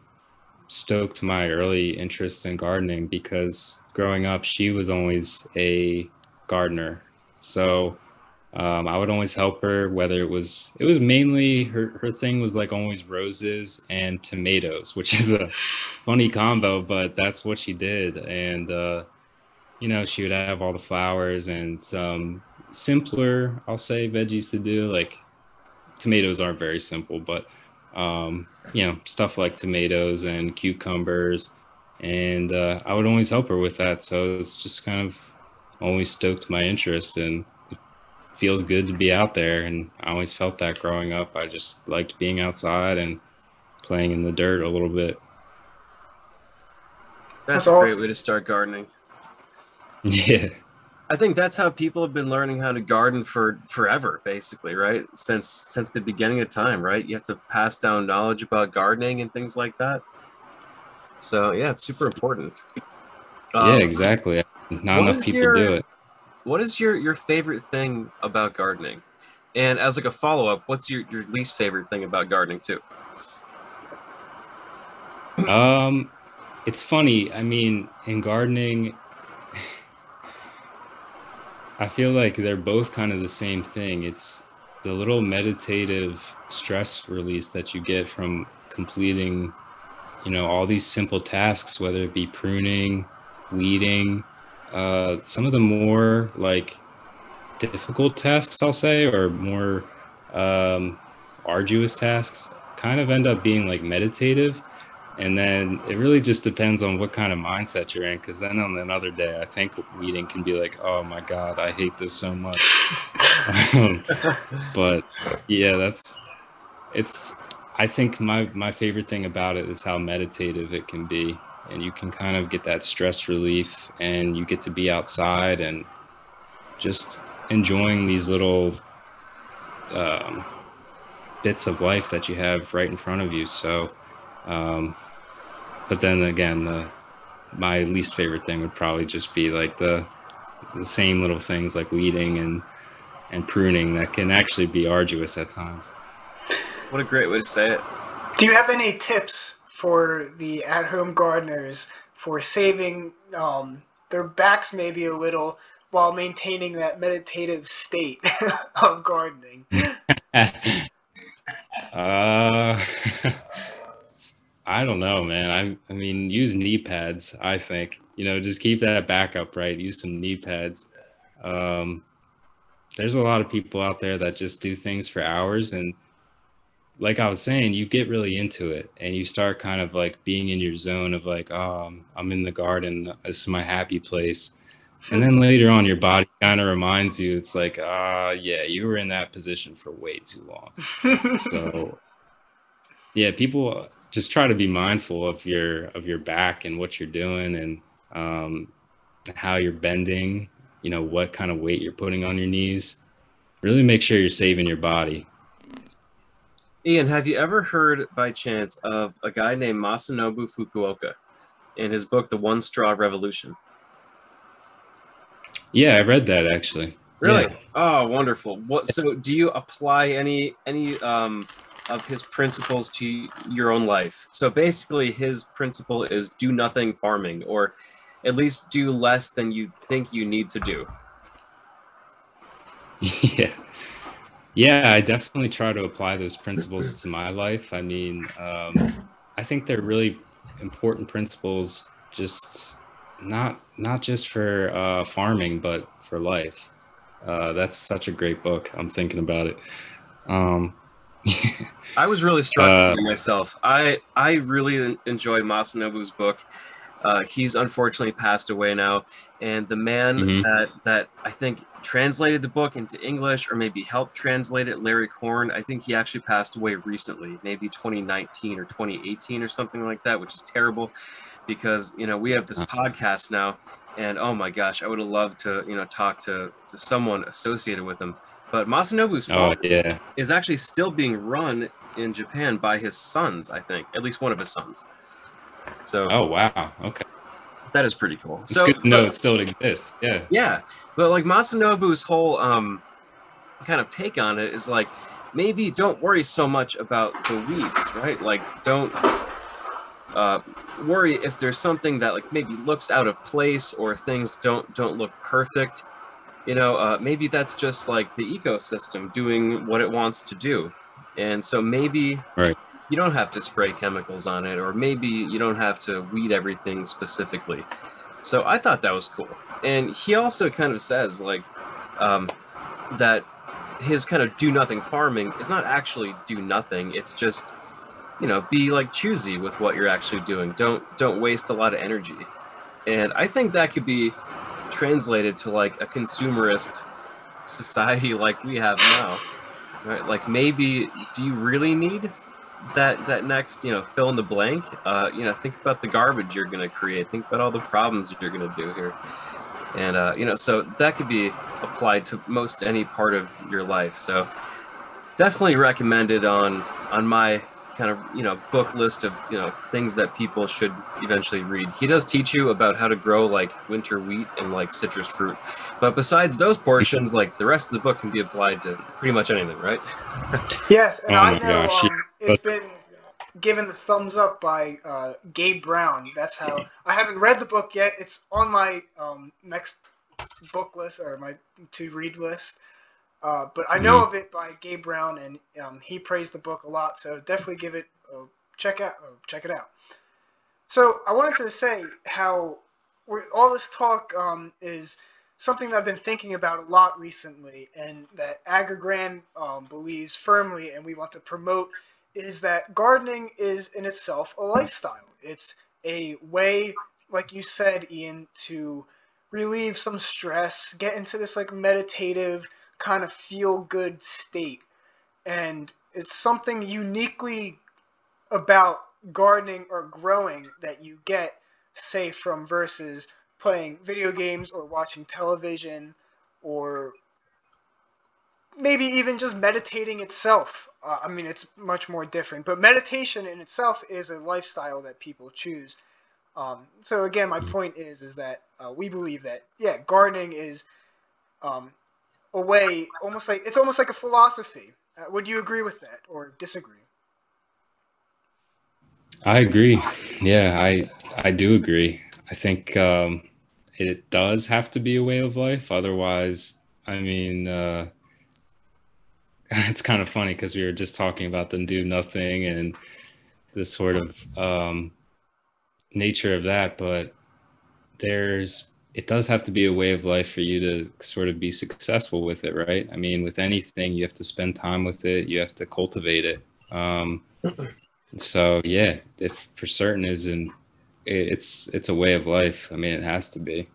stoked my early interest in gardening because growing up, she was always a gardener. So um, I would always help her, whether it was, it was mainly her, her thing was like always roses and tomatoes, which is a funny combo, but that's what she did. And, uh, you know, she would have all the flowers and some simpler, I'll say, veggies to do. Like tomatoes aren't very simple, but, um, you know, stuff like tomatoes and cucumbers. And, uh, I would always help her with that. So it's just kind of always stoked my interest, and feels good to be out there. And I always felt that growing up. I just liked being outside and playing in the dirt a little bit. That's, that's a great awesome. way to start gardening. Yeah. I think that's how people have been learning how to garden for forever, basically, right? Since since the beginning of time, right? You have to pass down knowledge about gardening and things like that. So yeah, it's super important. Um, yeah, exactly. Not enough people your... do it. What is your, your favorite thing about gardening? And as like a follow-up, what's your, your least favorite thing about gardening too? Um, it's funny. I mean, in gardening, I feel like they're both kind of the same thing. It's the little meditative stress release that you get from completing, you know, all these simple tasks, whether it be pruning, weeding, Uh, some of the more like difficult tasks, I'll say, or more um, arduous tasks kind of end up being like meditative. And then it really just depends on what kind of mindset you're in. Cause then on another day, I think weeding can be like, oh my God, I hate this so much. um, but yeah, that's, it's, I think my, my favorite thing about it is how meditative it can be. And you can kind of get that stress relief, and you get to be outside and just enjoying these little um, bits of life that you have right in front of you. So, um, but then again, the, my least favorite thing would probably just be like the the same little things like weeding and, and pruning that can actually be arduous at times. What a great way to say it. Do you have any tips for the at-home gardeners for saving um, their backs maybe a little while maintaining that meditative state of gardening? uh... I don't know, man. I, I mean, use knee pads, I think. You know, just keep that back upright. Use some knee pads. Um, there's a lot of people out there that just do things for hours. And like I was saying, you get really into it and you start kind of like being in your zone of like, oh, I'm, I'm in the garden. This is my happy place. And then later on, your body kind of reminds you, it's like, ah, uh, yeah, you were in that position for way too long. So, yeah, people... just try to be mindful of your of your back and what you're doing and um, how you're bending, you know, what kind of weight you're putting on your knees. Really make sure you're saving your body. Ian, have you ever heard by chance of a guy named Masanobu Fukuoka in his book, The One Straw Revolution? Yeah, I read that actually. Really? Yeah. Oh, wonderful. What, so do you apply any, any, um, of his principles to your own life? So basically his principle is do nothing farming, or at least do less than you think you need to do. Yeah. Yeah, I definitely try to apply those principles to my life. I mean, um, I think they're really important principles, just not, not just for uh, farming, but for life. Uh, that's such a great book. I'm thinking about it. Um, I was really struck uh, by myself. I I really enjoy Masanobu's book. Uh, he's unfortunately passed away now, and the man mm-hmm. that that I think translated the book into English, or maybe helped translate it, Larry Korn. I think he actually passed away recently, maybe twenty nineteen or twenty eighteen or something like that, which is terrible, because you know we have this podcast now, and oh my gosh, I would have loved to you know talk to to someone associated with him. But Masanobu's farm oh, yeah. is actually still being run in Japan by his sons, I think, at least one of his sons. So. Oh wow! Okay. That is pretty cool. It's so good to know it still exists. Yeah. Yeah, but like Masanobu's whole um, kind of take on it is like maybe don't worry so much about the weeds, right? Like don't uh, worry if there's something that like maybe looks out of place or things don't don't look perfect. You know, uh, maybe that's just like the ecosystem doing what it wants to do. And so maybe right. you don't have to spray chemicals on it, or maybe you don't have to weed everything specifically. So I thought that was cool. And he also kind of says like um, that his kind of do nothing farming is not actually do nothing. It's just, you know, be like choosy with what you're actually doing. Don't don't waste a lot of energy. And I think that could be translated to like a consumerist society like we have now, right? Like maybe do you really need that that next you know fill in the blank? Uh you know think about the garbage you're going to create, think about all the problems you're going to do here, and uh you know so that could be applied to most any part of your life. So definitely recommended on on my kind of you know book list of you know things that people should eventually read. He does teach you about how to grow like winter wheat and like citrus fruit, but besides those portions, like the rest of the book can be applied to pretty much anything, right? Yes, and oh I know gosh, um, yeah. it's been given the thumbs up by uh, Gabe Brown. That's how I haven't read the book yet. It's on my um, next book list or my to read list. Uh, but I know of it by Gabe Brown, and um, he praised the book a lot, so definitely give it a check out. A check it out. So I wanted to say how we're, all this talk um, is something that I've been thinking about a lot recently, and that Agger Grand um, believes firmly, and we want to promote, is that gardening is in itself a lifestyle. It's a way, like you said, Ian, to relieve some stress, get into this like meditative kind of feel-good state, and it's something uniquely about gardening or growing that you get, say, from versus playing video games or watching television or maybe even just meditating itself. Uh, I mean, it's much more different, but meditation in itself is a lifestyle that people choose. Um, so again, my point is, is that uh, we believe that, yeah, gardening is um, a way, almost like, it's almost like a philosophy. Uh, would you agree with that or disagree? I agree. Yeah, I, I do agree. I think um, it does have to be a way of life. Otherwise, I mean, uh, it's kind of funny because we were just talking about the do nothing and this sort of um, nature of that. But there's, it does have to be a way of life for you to sort of be successful with it, right? I mean, with anything, you have to spend time with it. You have to cultivate it. Um, so, yeah, if for certain is in, it's it's a way of life. I mean, it has to be.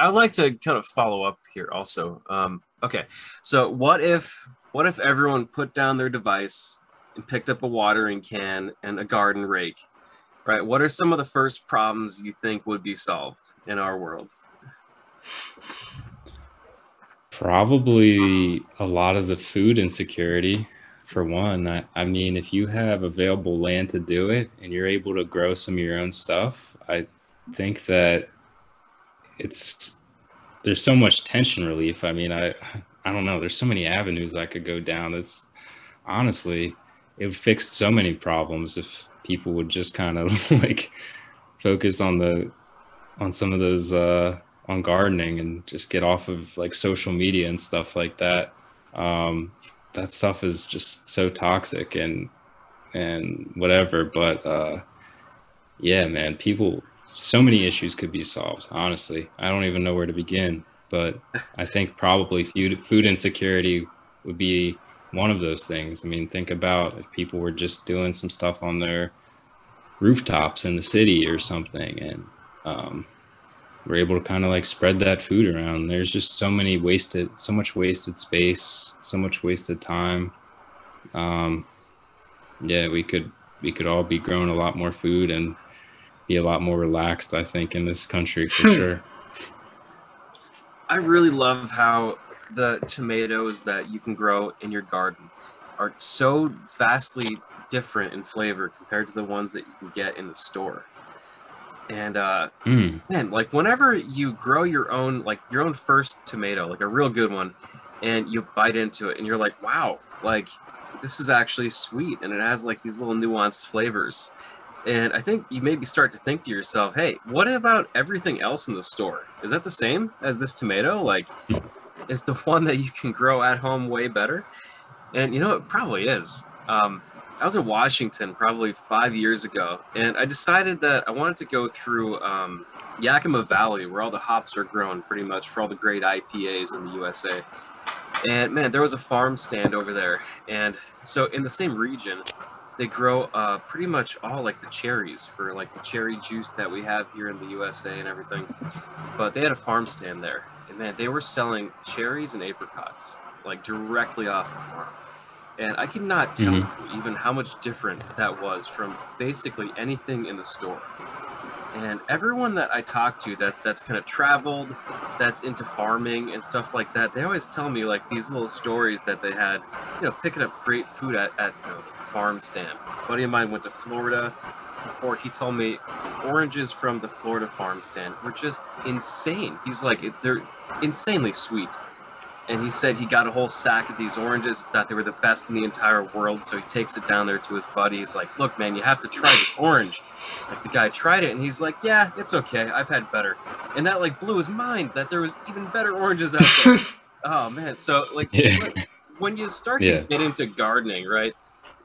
I'd like to kind of follow up here also. Um, okay, so what if what if everyone put down their device and picked up a watering can and a garden rake, right? What are some of the first problems you think would be solved in our world? Probably a lot of the food insecurity. For one, I, I mean, if you have available land to do it and you're able to grow some of your own stuff, I think that it's, there's so much tension relief. I mean, I, I don't know. There's so many avenues I could go down. That's honestly, it would fix so many problems if people would just kind of like focus on the, on some of those, uh, on gardening and just get off of like social media and stuff like that. Um, that stuff is just so toxic and, and whatever. But, uh, yeah, man, people, so many issues could be solved. Honestly, I don't even know where to begin, but I think probably food, food insecurity would be one of those things. I mean, think about if people were just doing some stuff on their rooftops in the city or something, and, um, we're able to kind of like spread that food around. There's just so many wasted, so much wasted space, so much wasted time. Um, yeah, we could, we could all be growing a lot more food and be a lot more relaxed, I think, in this country for sure. I really love how the tomatoes that you can grow in your garden are so vastly different in flavor compared to the ones that you can get in the store. And uh mm. man, like whenever you grow your own, like your own first tomato, like a real good one, and you bite into it and you're like, wow, like this is actually sweet, and it has like these little nuanced flavors. And I think you maybe start to think to yourself, hey, what about everything else in the store? Is that the same as this tomato? Like, is the one that you can grow at home way better? And you know, it probably is. um I was in Washington probably five years ago, and I decided that I wanted to go through um, Yakima Valley, where all the hops are grown pretty much for all the great I P As in the U S A. And man, there was a farm stand over there. And so in the same region, they grow uh, pretty much all like the cherries for like the cherry juice that we have here in the U S A and everything. But they had a farm stand there, and man, they were selling cherries and apricots like directly off the farm. And I could not tell mm-hmm. you even how much different that was from basically anything in the store. And everyone that I talk to that that's kind of traveled, that's into farming and stuff like that, they always tell me like these little stories that they had, you know, picking up great food at, at you know, the farm stand. A buddy of mine went to Florida before. He told me oranges from the Florida farm stand were just insane. He's like, they're insanely sweet. And he said he got a whole sack of these oranges, thought they were the best in the entire world. So he takes it down there to his buddy. He's like, look, man, you have to try this orange. Like, the guy tried it, and he's like, yeah, it's okay. I've had better. And that, like, blew his mind that there was even better oranges out there. Oh, man. So, like, yeah. when you start to yeah. get into gardening, right,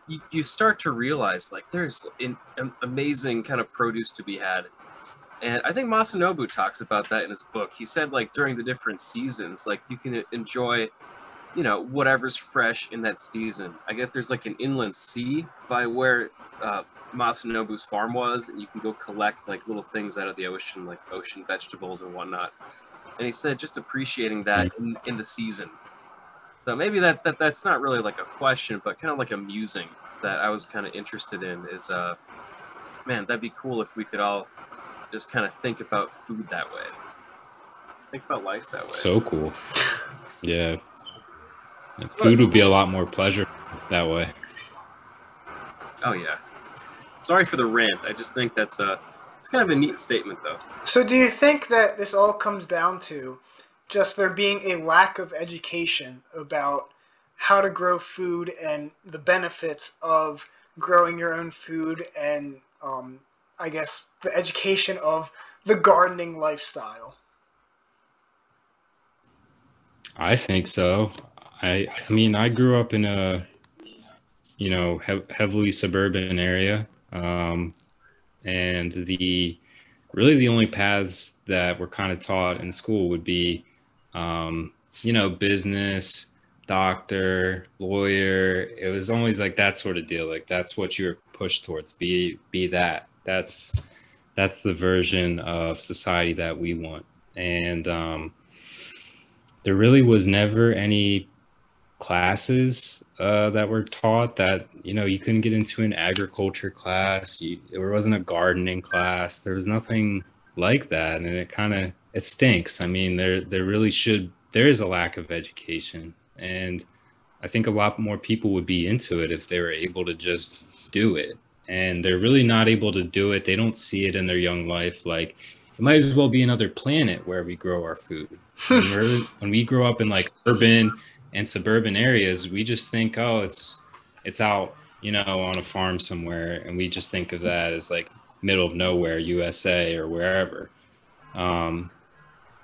you, you start to realize, like, there's an, an amazing kind of produce to be had. And I think Masanobu talks about that in his book. He said, like, during the different seasons, like, you can enjoy, you know, whatever's fresh in that season. I guess there's, like, an inland sea by where uh, Masanobu's farm was, and you can go collect, like, little things out of the ocean, like ocean vegetables and whatnot. And he said just appreciating that in, in the season. So maybe that, that that's not really, like, a question, but kind of, like, a musing that I was kind of interested in is, uh, man, that'd be cool if we could all just kind of think about food that way. Think about life that way. So cool. Yeah. And food would be a lot more pleasure that way. Oh, yeah. Sorry for the rant. I just think that's a, it's kind of a neat statement, though. So do you think that this all comes down to just there being a lack of education about how to grow food and the benefits of growing your own food and, um, I guess, the education of the gardening lifestyle? I think so. I, I mean, I grew up in a, you know, he- heavily suburban area. Um, and the, really the only paths that were kind of taught in school would be, um, you know, business, doctor, lawyer. It was always like that sort of deal. Like that's what you were pushed towards. Be, be that. That's, that's the version of society that we want. And, um, there really was never any classes uh, that were taught that, you know, you couldn't get into an agriculture class. You, there wasn't a gardening class. There was nothing like that. And it kind of, it stinks. I mean, there, there really should, there is a lack of education. And I think a lot more people would be into it if they were able to just do it. And they're really not able to do it. They don't see it in their young life. Like, it might as well be another planet where we grow our food. When, we're, when we grow up in like urban and suburban areas, we just think, oh, it's it's out, you know, on a farm somewhere. And we just think of that as like middle of nowhere, U S A or wherever. Um,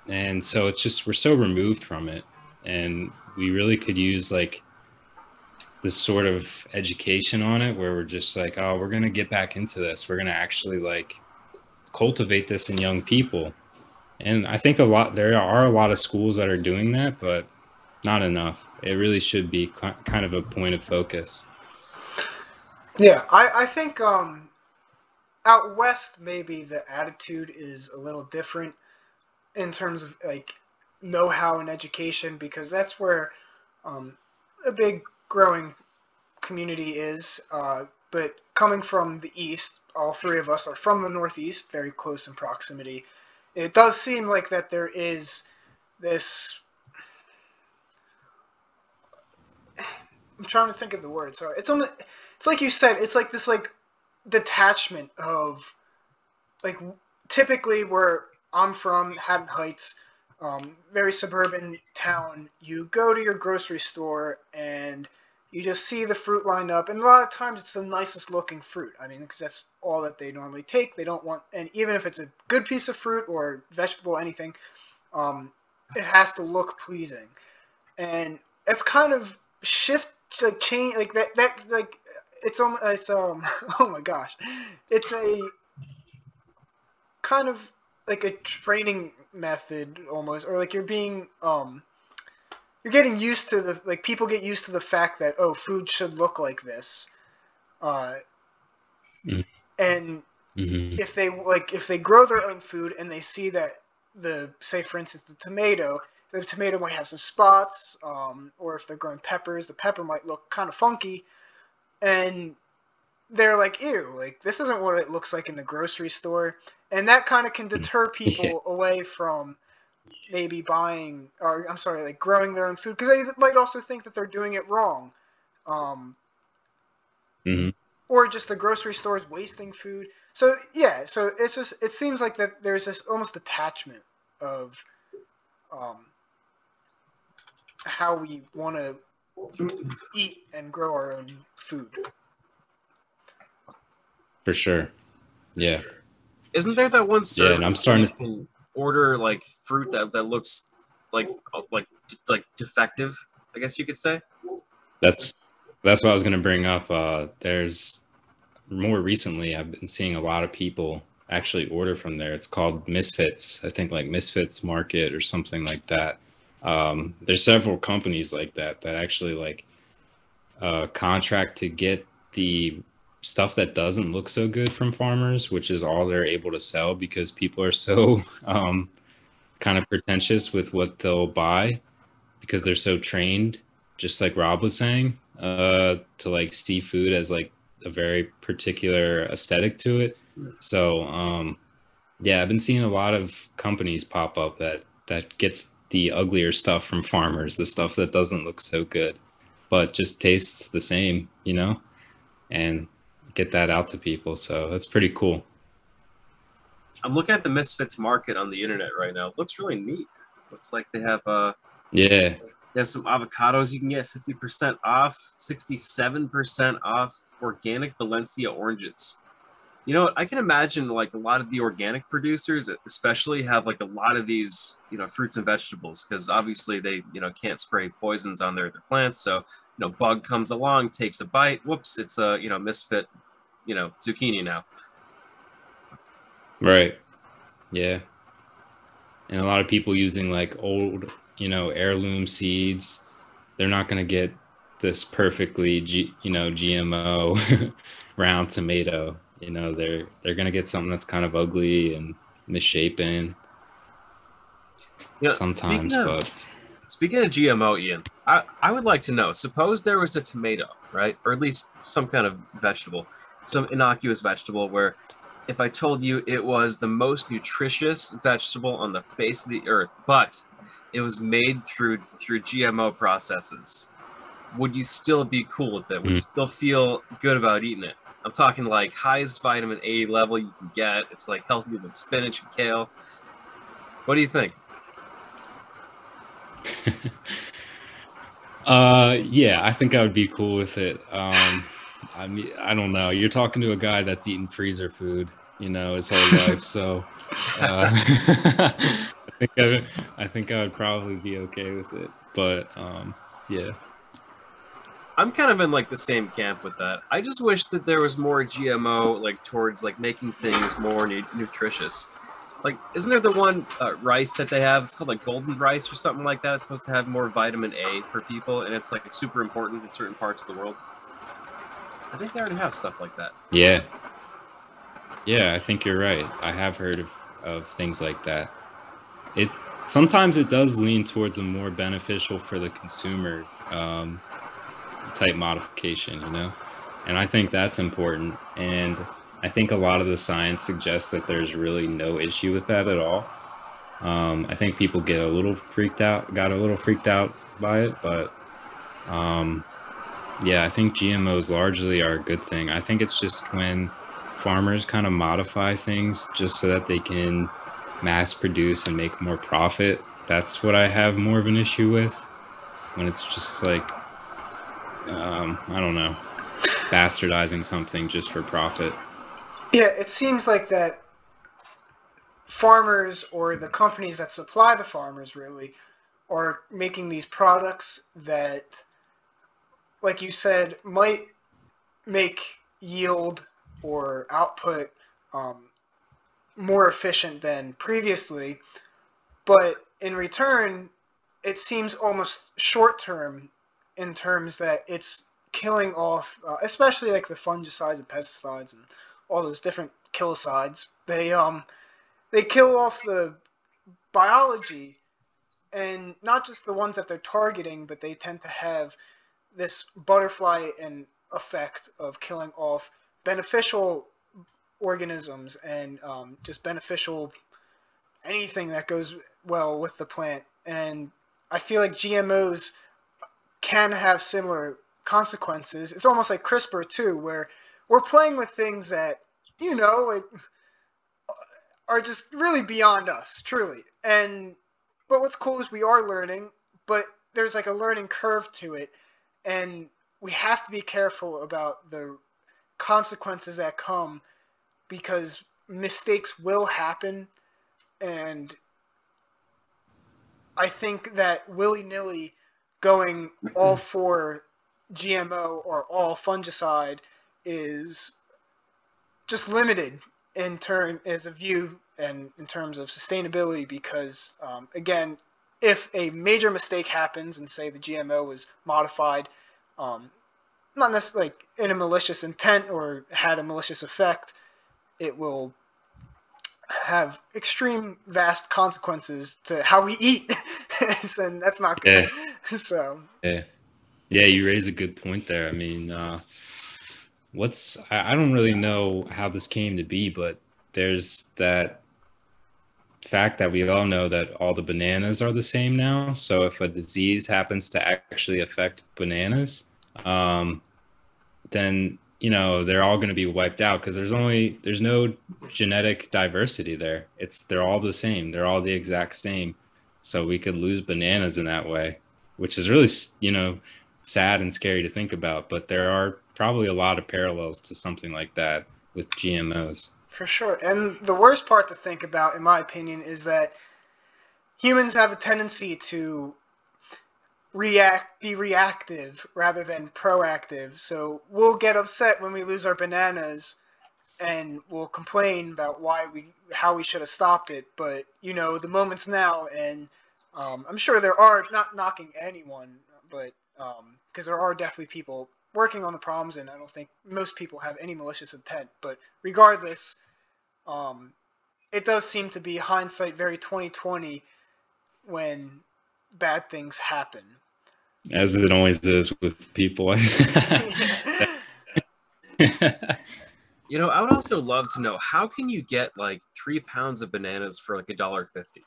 and so it's just, we're so removed from it. And we really could use like this sort of education on it where we're just like, oh, we're going to get back into this. We're going to actually like cultivate this in young people. And I think a lot, there are a lot of schools that are doing that, but not enough. It really should be kind of a point of focus. Yeah, I, I think um, out west, maybe the attitude is a little different in terms of like know-how and education, because that's where um, a big growing community is. Uh, but coming from the east, all three of us are from the Northeast, very close in proximity. It does seem like that there is this, I'm trying to think of the word, sorry. It's almost, it's like you said, it's like this like detachment of, like typically where I'm from, Haddon Heights, um, very suburban town, you go to your grocery store and you just see the fruit lined up, and a lot of times it's the nicest looking fruit. I mean, because that's all that they normally take. They don't want, and even if it's a good piece of fruit or vegetable, anything, um, it has to look pleasing. And it's kind of shift, like change, like that. That like it's um, it's um, oh my gosh, it's a kind of like a training method almost, or like you're being um. You're getting used to the, like, people get used to the fact that, oh, food should look like this. Uh, mm-hmm. And mm-hmm. if they, like, if they grow their own food and they see that the, say, for instance, the tomato, the tomato might have some spots, um, or if they're growing peppers, the pepper might look kind of funky. And they're like, ew, like, this isn't what it looks like in the grocery store. And that kind of can deter people away from maybe buying, or I'm sorry, like growing their own food, because they might also think that they're doing it wrong. Um, mm-hmm. Or just the grocery stores wasting food. So yeah, so it's just, it seems like that there's this almost attachment of um, how we want to eat and grow our own food. For sure. Yeah. Isn't there that one service? Yeah, and I'm starting to order like fruit that, that looks like like like defective, I guess you could say. That's that's what I was going to bring up. Uh, there's more recently I've been seeing a lot of people actually order from there. It's called Misfits, I think, like Misfits Market or something like that. Um, there's several companies like that that actually like uh, contract to get the stuff that doesn't look so good from farmers, which is all they're able to sell because people are so um, kind of pretentious with what they'll buy because they're so trained, just like Rob was saying, uh, to like see food as like a very particular aesthetic to it. So um, yeah, I've been seeing a lot of companies pop up that, that gets the uglier stuff from farmers, the stuff that doesn't look so good, but just tastes the same, you know? And get that out to people. So that's pretty cool. I'm looking at the Misfits Market on the internet right now. It looks really neat. Looks like they have uh yeah they have some avocados you can get fifty percent off, sixty-seven percent off organic Valencia oranges. You know, I can imagine like a lot of the organic producers especially have like a lot of these, you know, fruits and vegetables, because obviously they, you know, can't spray poisons on their, their plants. So, you know, bug comes along, takes a bite. Whoops, it's a, you know, misfit, you know, zucchini now. Right. Yeah. And a lot of people using like old, you know, heirloom seeds, they're not going to get this perfectly, G, you know, G M O round tomato. You know, they're they're gonna get something that's kind of ugly and misshapen. You know, sometimes, speaking of, but speaking of G M O, Ian, I, I would like to know, suppose there was a tomato, right? Or at least some kind of vegetable, some innocuous vegetable where if I told you it was the most nutritious vegetable on the face of the earth, but it was made through through G M O processes, would you still be cool with it? Would mm. you still feel good about eating it? I'm talking like highest vitamin A level you can get. It's like healthier than spinach and kale. What do you think? uh, yeah, I think I would be cool with it. Um, I mean, I don't know. You're talking to a guy that's eaten freezer food, you know, his whole life. So uh, I, think I, would, I think I would probably be okay with it. But um, yeah. I'm kind of in like the same camp with that. I just wish that there was more G M O like towards like making things more nu nutritious. Like, isn't there the one uh, rice that they have? It's called like golden rice or something like that. It's supposed to have more vitamin A for people, and it's like super important in certain parts of the world. I think they already have stuff like that. Yeah. Yeah, I think you're right. I have heard of, of things like that. It sometimes it does lean towards a more beneficial for the consumer Um, type modification, you know, and I think that's important. And I think a lot of the science suggests that there's really no issue with that at all. Um, I think people get a little freaked out, got a little freaked out by it, but um, yeah, I think G M Os largely are a good thing. I think it's just when farmers kind of modify things just so that they can mass produce and make more profit. That's what I have more of an issue with, when it's just like, Um, I don't know, bastardizing something just for profit. Yeah, it seems like that farmers or the companies that supply the farmers really are making these products that, like you said, might make yield or output um, more efficient than previously, but in return, it seems almost short-term in terms that it's killing off, uh, especially like the fungicides and pesticides and all those different killicides. They um, they kill off the biology, and not just the ones that they're targeting, but they tend to have this butterfly and effect of killing off beneficial organisms and um, just beneficial anything that goes well with the plant. And I feel like G M Os can have similar consequences. It's almost like CRISPR too, where we're playing with things that, you know, like, are just really beyond us, truly. And but what's cool is we are learning, but there's like a learning curve to it, and we have to be careful about the consequences that come, because mistakes will happen, and I think that willy-nilly going all for G M O or all fungicide is just limited in term as a view and in terms of sustainability, because um, again, if a major mistake happens and say the G M O was modified, um, not necessarily like in a malicious intent or had a malicious effect, it will have extreme vast consequences to how we eat. And that's not good. Yeah. So yeah, yeah, you raise a good point there. I mean, uh, what's I, I don't really know how this came to be, but there's that fact that we all know that all the bananas are the same now. So if a disease happens to actually affect bananas, um, then you know, they're all going to be wiped out because there's only, there's no genetic diversity there. It's, they're all the same. They're all the exact same. So we could lose bananas in that way, which is really, you know, sad and scary to think about. But there are probably a lot of parallels to something like that with G M Os. For sure. And the worst part to think about, in my opinion, is that humans have a tendency to react, be reactive rather than proactive. So we'll get upset when we lose our bananas and we'll complain about why we, how we should have stopped it. But, you know, the moment's now, and um, I'm sure there are, not knocking anyone, but um, because there are definitely people working on the problems, and I don't think most people have any malicious intent. But regardless, um, it does seem to be hindsight very twenty twenty when bad things happen. As it always is with people. You know, I would also love to know, how can you get like three pounds of bananas for like a dollar fifty?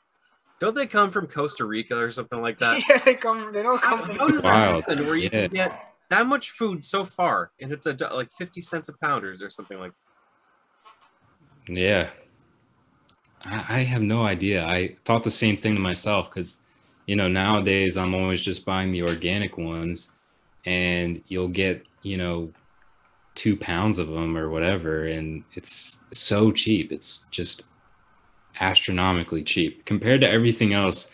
Don't they come from Costa Rica or something like that? Yeah, they come. They don't come. How, from how does wild. That happen? Where you yeah. can get that much food so far, and it's a like fifty cents a pound or something like that? Yeah, I, I have no idea. I thought the same thing to myself because, you know, nowadays I'm always just buying the organic ones, and you'll get, you know, two pounds of them or whatever, and it's so cheap. It's just astronomically cheap compared to everything else,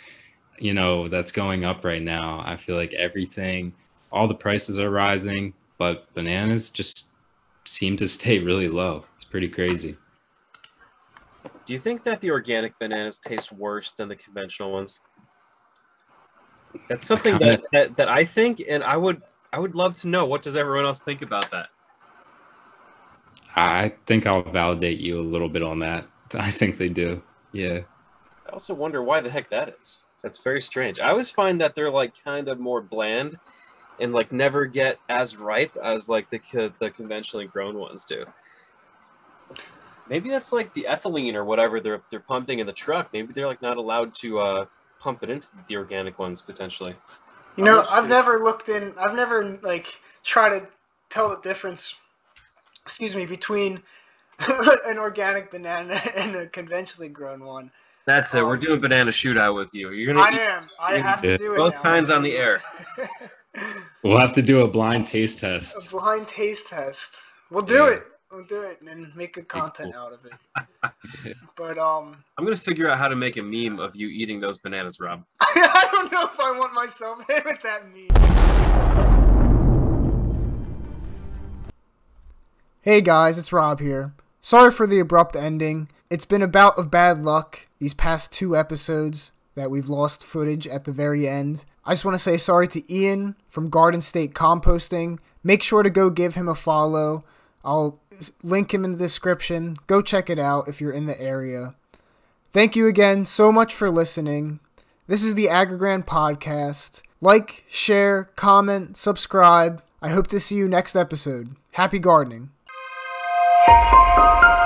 you know, that's going up right now. I feel like everything, all the prices are rising, but bananas just seem to stay really low. It's pretty crazy. Do you think that the organic bananas taste worse than the conventional ones? That's something that, that that I think, and I would I would love to know, what does everyone else think about that? I think I'll validate you a little bit on that. I think they do. Yeah. I also wonder why the heck that is. That's very strange. I always find that they're like kind of more bland and like never get as ripe as like the the conventionally grown ones do. Maybe that's like the ethylene or whatever they're they're pumping in the truck. Maybe they're like not allowed to uh, pump it into the organic ones potentially. You know, um, I've never looked in. I've never like tried to tell the difference. Excuse me, between an organic banana and a conventionally grown one. That's it. Um, We're doing banana shootout with you. You're gonna. I eat, am. I have to do it. Both now. Kinds on the air. We'll have to do a blind taste test. A blind taste test. We'll do yeah. it. We'll do it and then make good content cool. out of it. But um, I'm gonna figure out how to make a meme of you eating those bananas, Rob. I don't know if I want myself in with that meme. Hey guys, it's Rob here. Sorry for the abrupt ending. It's been a bout of bad luck these past two episodes that we've lost footage at the very end. I just want to say sorry to Ian from Garden State Composting. Make sure to go give him a follow. I'll link him in the description. Go check it out if you're in the area. Thank you again so much for listening. This is the Agger Grand Podcast. Like, share, comment, subscribe. I hope to see you next episode. Happy gardening. Thank you.